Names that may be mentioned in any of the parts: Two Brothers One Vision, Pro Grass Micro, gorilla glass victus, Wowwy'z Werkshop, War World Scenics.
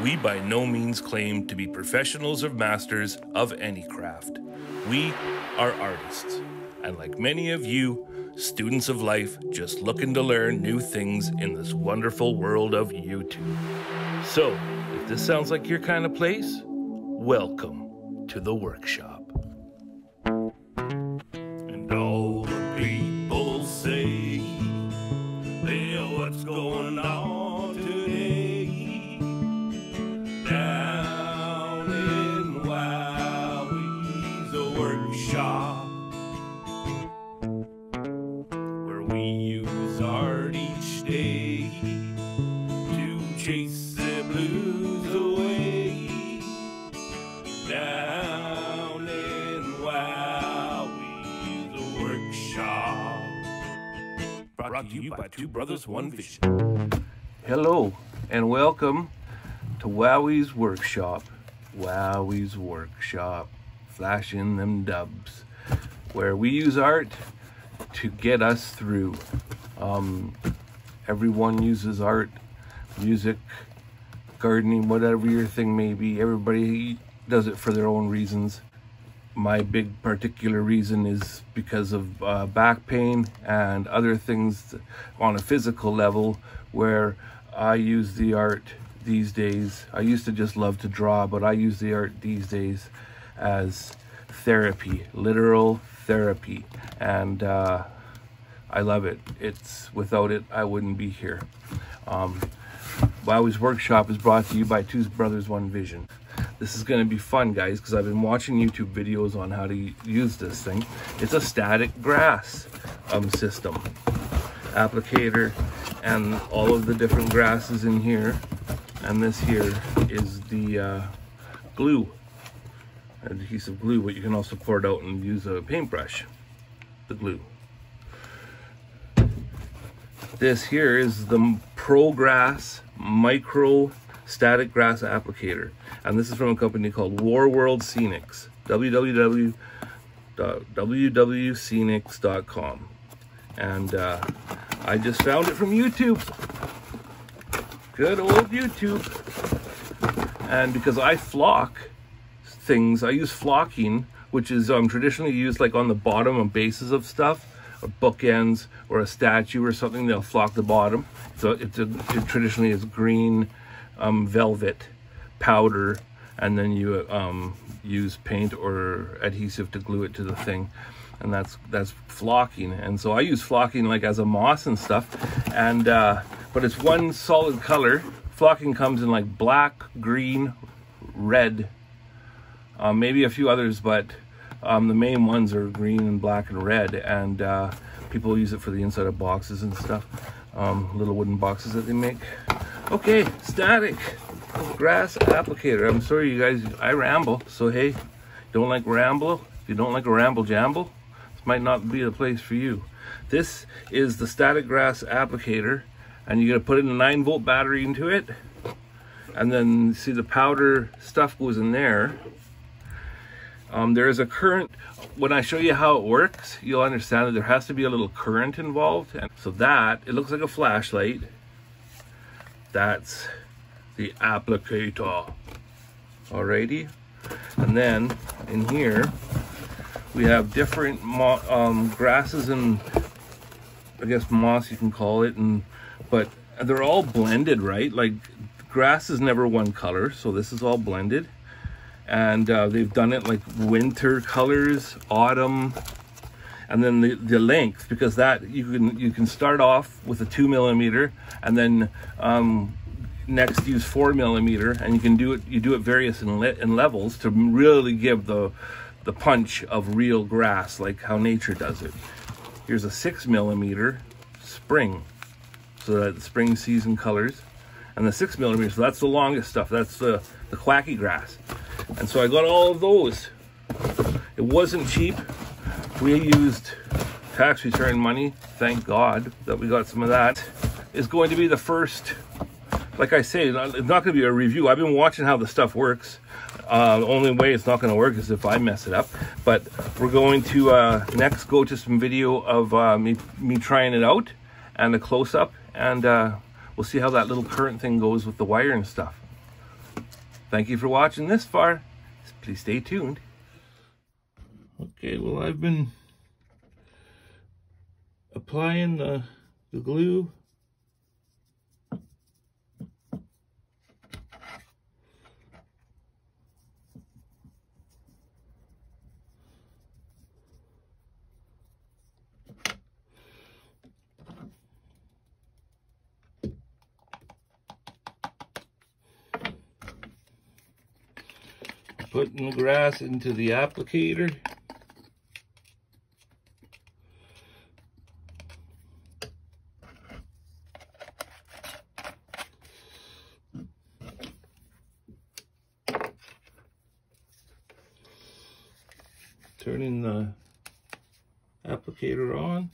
We by no means claim to be professionals or masters of any craft. We are artists, and like many of you, students of life just looking to learn new things in this wonderful world of YouTube. So, if this sounds like your kind of place, welcome to the workshop. And all the people say, hey, what's going on today? Down in Wowwy'z Workshop, where we use art each day to chase the blues away. Down in Wowwy'z Workshop, brought to you by Two Brothers One Vision. Hello and welcome to Wowwy'z Workshop, Wowwy'z Workshop, flashing them dubs, where we use art to get us through. Everyone uses art, music, gardening, whatever your thing may be. Everybody does it for their own reasons. My big particular reason is because of back pain and other things on a physical level, where I use the art these days. I used to just love to draw, but I use the art these days as therapy, literal therapy, and I love it. Without it, I wouldn't be here. Wowwy'z Workshop is brought to you by Two Brothers One Vision. This is going to be fun, guys, because I've been watching YouTube videos on how to use this thing. It's a static grass system, applicator, and all of the different grasses in here. And this here is the glue, adhesive glue, but you can also pour it out and use a paintbrush, the glue. This here is the Pro Grass Micro Static Grass Applicator. And this is from a company called War World Scenics, www.wwscenics.com. And I just found it from YouTube. Good old YouTube. And because I flock things, I use flocking, which is traditionally used like on the bottom and bases of stuff, or bookends, or a statue or something. They'll flock the bottom. So it traditionally is green velvet powder, and then you use paint or adhesive to glue it to the thing. And that's flocking. And so I use flocking like as a moss and stuff, and but it's one solid color. Flocking comes in like black, green, red, maybe a few others, but the main ones are green and black and red. And people use it for the inside of boxes and stuff, little wooden boxes that they make. Okay, static grass applicator. I'm sorry, you guys, I ramble. So hey, don't like ramble? If you don't like a ramble jamble, this might not be the place for you. This is the static grass applicator. And you're gonna put in a 9-volt battery into it, and then see the powder stuff goes in there. There is a current. When I show you how it works, you'll understand that there has to be a little current involved. And so that, it looks like a flashlight. That's the applicator. Alrighty. And then in here, we have different grasses and I guess moss you can call it, and but they're all blended, right? Like grass is never one color, so this is all blended. And they've done it like winter colors, autumn, and then the length, because that you can start off with a 2mm, and then next use 4mm, and you can do it. You do it various in levels to really give the punch of real grass, like how nature does it. Here's a 6mm spring. So that the spring season colors, and the 6mm, so that's the longest stuff, that's the quacky grass. And so I got all of those. It wasn't cheap. We used tax return money, thank God that we got some of that. It's going to be the first, like I say, it's not going to be a review. I've been watching how the stuff works. The only way it's not going to work is if I mess it up. But we're going to next go to some video of me trying it out and a close-up. And we'll see how that little current thing goes with the wire and stuff. Thank you for watching this far. Please stay tuned. Okay, well, I've been applying the glue. Putting the grass into the applicator. Turning the applicator on.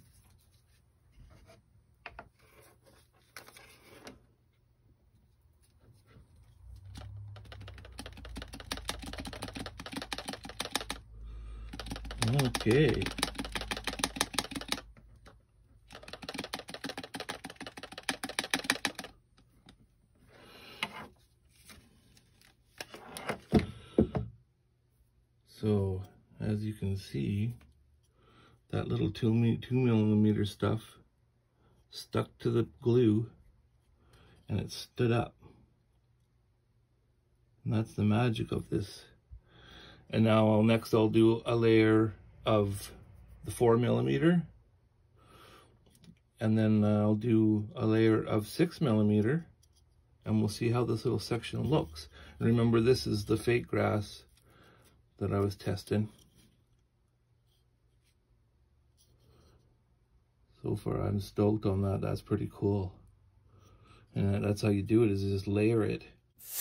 Okay. So, as you can see, that little 2 millimeter stuff stuck to the glue and it stood up. And that's the magic of this. And now next I'll do a layer of the 4 millimeter, and then I'll do a layer of 6 millimeter, and we'll see how this little section looks. And remember, this is the fake grass that I was testing. So far I'm stoked on that. That's pretty cool. And that's how you do it, is just layer it.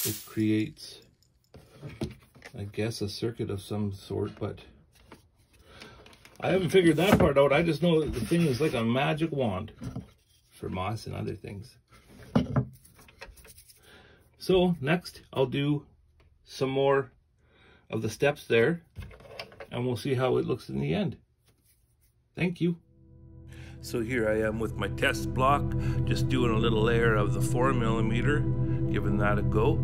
It creates, I guess, a circuit of some sort, but I haven't figured that part out. I just know that the thing is like a magic wand for moss and other things. So next I'll do some more of the steps there, and we'll see how it looks in the end. Thank you. So here I am with my test block, just doing a little layer of the 4 millimeter, giving that a go.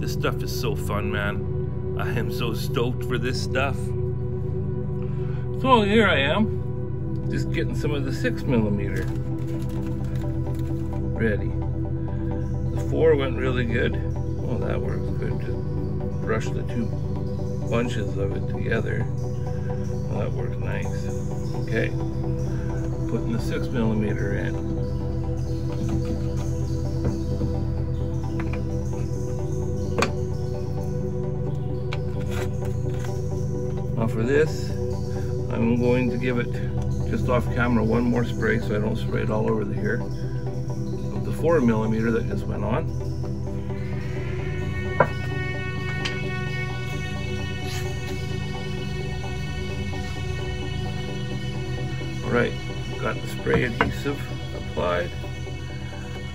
This stuff is so fun, man. I am so stoked for this stuff. So here I am, just getting some of the 6 millimeter ready. The 4 went really good. Oh, that works good. Just brush the two bunches of it together. Well, that worked nice. Okay, putting the 6 millimeter in. For this, I'm going to give it, just off camera, one more spray so I don't spray it all over the hair of the 4 millimeter that just went on. All right, got the spray adhesive applied,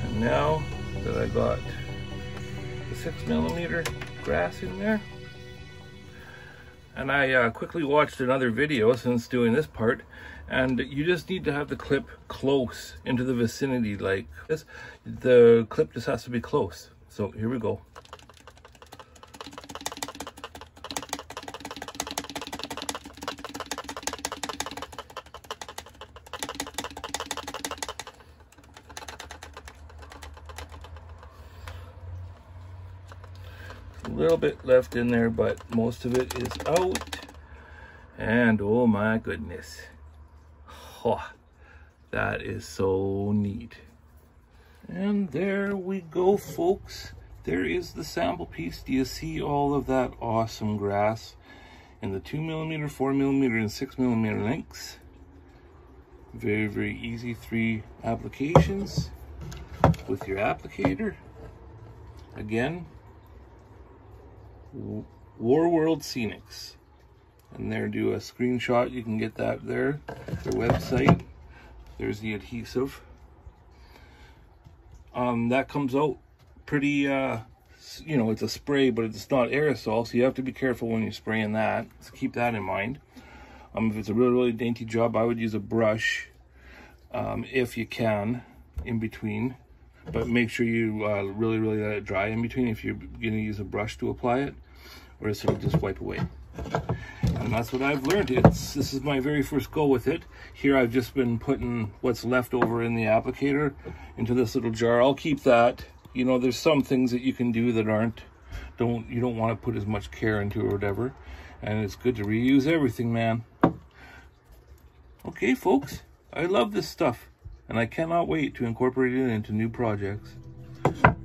and now that I got the 6 millimeter grass in there. And I quickly watched another video since doing this part, and you just need to have the clip close into the vicinity like this. The clip just has to be close. So here we go. Little bit left in there, but most of it is out. And oh my goodness, oh, that is so neat. And there we go, folks. There is the sample piece. Do you see all of that awesome grass in the 2 millimeter, 4 millimeter, and 6 millimeter lengths? Very, very easy 3 applications with your applicator. Again, War World Scenics, and there, do a screenshot, you can get that there, their website. There's the adhesive. That comes out pretty, you know, it's a spray, but it's not aerosol, so you have to be careful when you're spraying that, so keep that in mind. If it's a really dainty job, I would use a brush if you can in between, but make sure you really let it dry in between if you're going to use a brush to apply it, or else it'll just wipe away. And that's what I've learned. This is my very first go with it. Here I've just been putting what's left over in the applicator into this little jar. I'll keep that. You know, there's some things that you can do that you don't want to put as much care into or whatever. And it's good to reuse everything, man. Okay, folks, I love this stuff, and I cannot wait to incorporate it into new projects.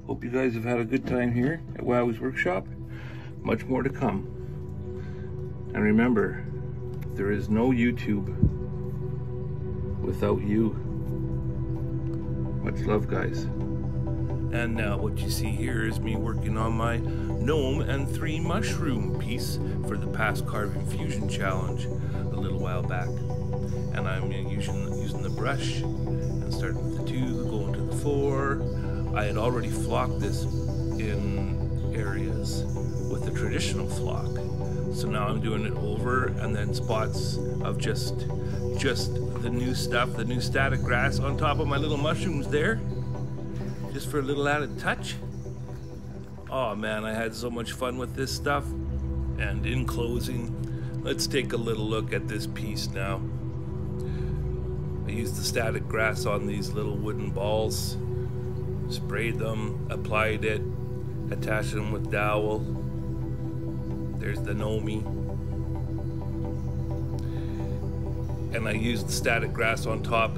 Hope you guys have had a good time here at Wowwy'z Workshop. Much more to come. And remember, there is no YouTube without you. Much love, guys. And now what you see here is me working on my gnome and 3 mushroom piece for the past carving fusion challenge a little while back. And I'm using the brush and starting with the 2, going to the 4. I had already flocked this in areas with the traditional flock. So now I'm doing it over, and then spots of just the new stuff, the new static grass on top of my little mushrooms there, just for a little added touch. Oh man, I had so much fun with this stuff. And in closing, let's take a little look at this piece now. I used the static grass on these little wooden balls, sprayed them, applied it, attached them with dowel. There's the Nomi. And I used the static grass on top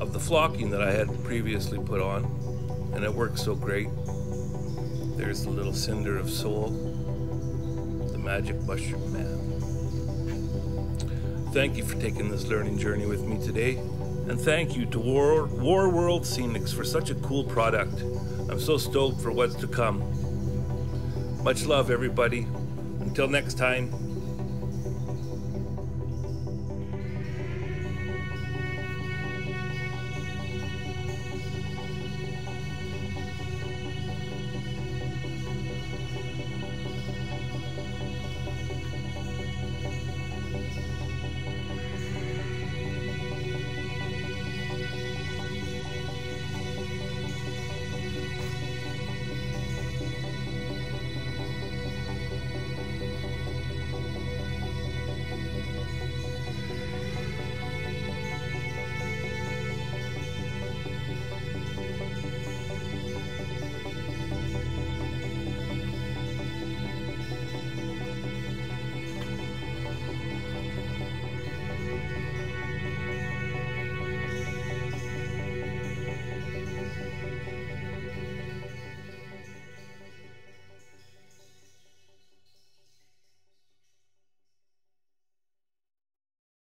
of the flocking that I had previously put on, and it worked so great. There's the little cinder of soul, the magic mushroom man. Thank you for taking this learning journey with me today, and thank you to War World Scenics for such a cool product. I'm so stoked for what's to come. Much love, everybody. Until next time.